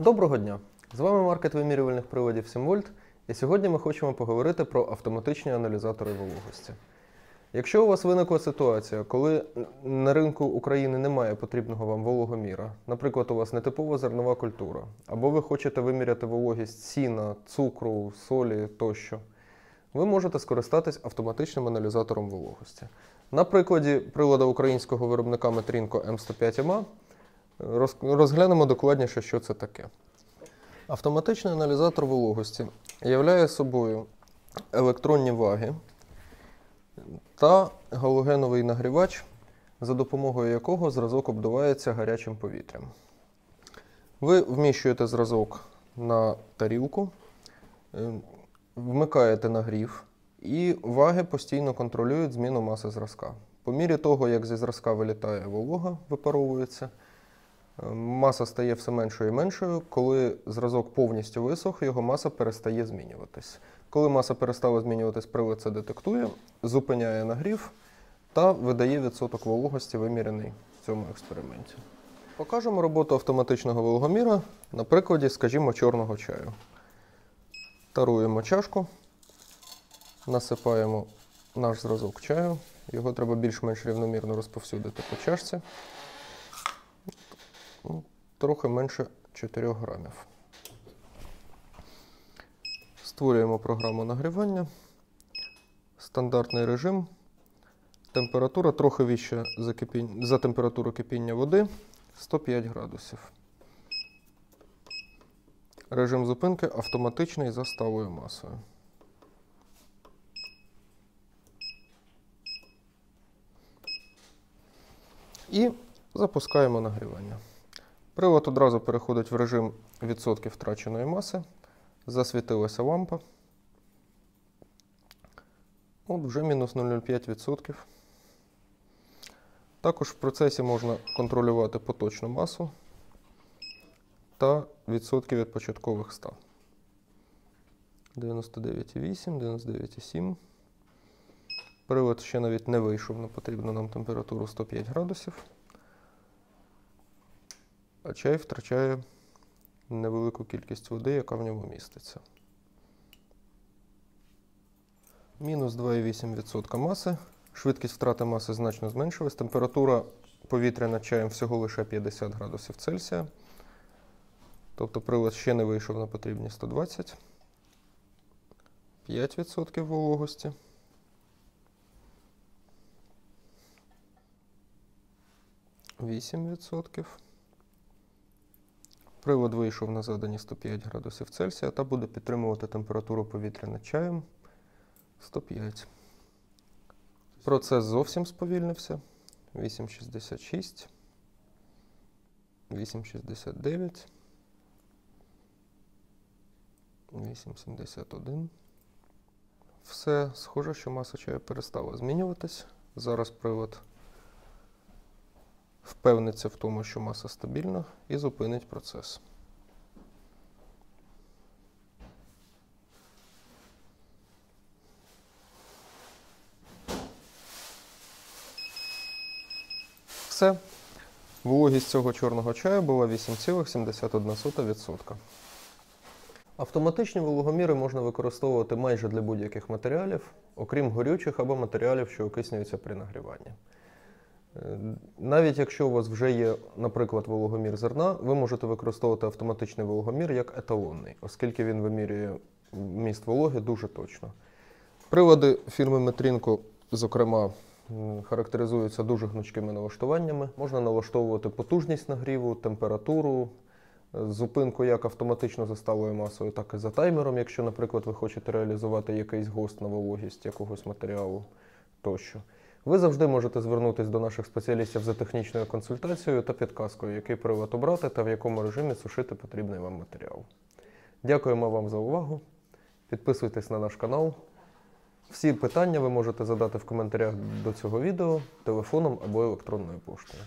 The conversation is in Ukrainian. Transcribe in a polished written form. Доброго дня! З вами маркет вимірювальних приладів Simvolt, і сьогодні ми хочемо поговорити про автоматичні аналізатори вологості. Якщо у вас виникла ситуація, коли на ринку України немає потрібного вам вологоміра, наприклад, у вас нетипова зернова культура, або ви хочете виміряти вологість сіна, цукру, солі тощо, ви можете скористатись автоматичним аналізатором вологості. На прикладі прилада українського виробника Метринко М105MA розглянемо докладніше, що це таке. Автоматичний аналізатор вологості являє собою електронні ваги та галогеновий нагрівач, за допомогою якого зразок обдувається гарячим повітрям. Ви вміщуєте зразок на тарілку, вмикаєте нагрів, і ваги постійно контролюють зміну маси зразка. По мірі того, як зі зразка вилітає волога, випаровується, маса стає все меншою і меншою. Коли зразок повністю висох, його маса перестає змінюватись. Коли маса перестала змінюватись, прилад це детектує, зупиняє нагрів та видає відсоток вологості, вимірений в цьому експерименті. Покажемо роботу автоматичного вологоміра на прикладі, скажімо, чорного чаю. Таруємо чашку, насипаємо наш зразок чаю. Його треба більш-менш рівномірно розповсюдити по чашці. Трохи менше 4 грамів. Створюємо програму нагрівання. Стандартний режим. Температура трохи вища за температуру кипіння води. 105 градусів. Режим зупинки автоматичний за сталою масою. І запускаємо нагрівання. Прилад одразу переходить в режим відсотків втраченої маси. Засвітилася лампа. От вже мінус 0,05%. Також в процесі можна контролювати поточну масу та відсотки від початкових 100. 99,8, 99,7. Прилад ще навіть не вийшов на потрібну нам температуру 105 градусів. А чай втрачає невелику кількість води, яка в ньому міститься. Мінус 2,8% маси. Швидкість втрати маси значно зменшилась. Температура повітря над чаєм всього лише 50 градусів Цельсія. Тобто прилад ще не вийшов на потрібні 120. 5% вологості. Прилад вийшов на задані 105 градусів Цельсія та буде підтримувати температуру повітря над чаєм 105. Процес зовсім сповільнився. 8,66, 8,69, 8,71. Все, схоже, що маса чаю перестала змінюватись. Зараз прилад впевниться в тому, що маса стабільна, і зупинить процес. Все. Вологість цього чорного чаю була 8,71%. Автоматичні вологоміри можна використовувати майже для будь-яких матеріалів, окрім горючих або матеріалів, що окиснюються при нагріванні. Навіть якщо у вас вже є, наприклад, вологомір зерна, ви можете використовувати автоматичний вологомір як еталонний, оскільки він вимірює вміст вологи дуже точно. Прилади фірми Метринко, зокрема, характеризуються дуже гнучкими налаштуваннями. Можна налаштовувати потужність нагріву, температуру, зупинку як автоматично за сталою масою, так і за таймером, якщо, наприклад, ви хочете реалізувати якийсь ГОСТ на вологість якогось матеріалу тощо. Ви завжди можете звернутися до наших спеціалістів за технічною консультацією та підказкою, який прилад обрати та в якому режимі сушити потрібний вам матеріал. Дякуємо вам за увагу. Підписуйтесь на наш канал. Всі питання ви можете задати в коментарях до цього відео, телефоном або електронною поштою.